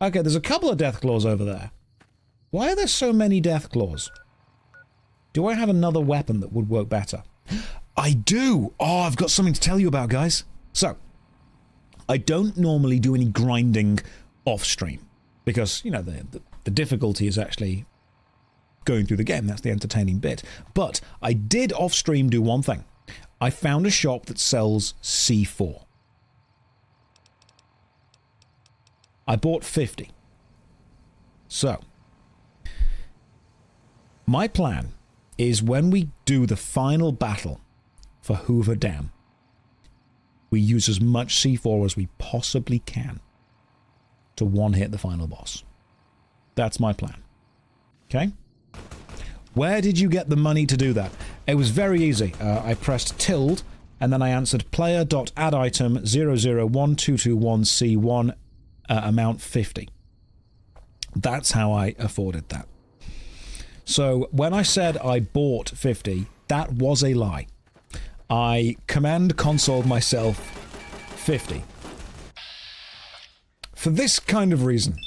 Okay, there's a couple of Deathclaws over there. Why are there so many Deathclaws? Do I have another weapon that would work better? I do! Oh, I've got something to tell you about, guys. So, I don't normally do any grinding off-stream. Because, you know, the difficulty is actually going through the game. That's the entertaining bit. But I did off-stream do one thing. I found a shop that sells C4. I bought 50. So, my plan is when we do the final battle for Hoover Dam, we use as much C4 as we possibly can to one-hit the final boss. That's my plan. Okay? Where did you get the money to do that? It was very easy. I pressed tilde, and then I answered player.addItem 001221C1 amount 50. That's how I afforded that. So when I said I bought 50, that was a lie. I command console myself 50. For this kind of reason.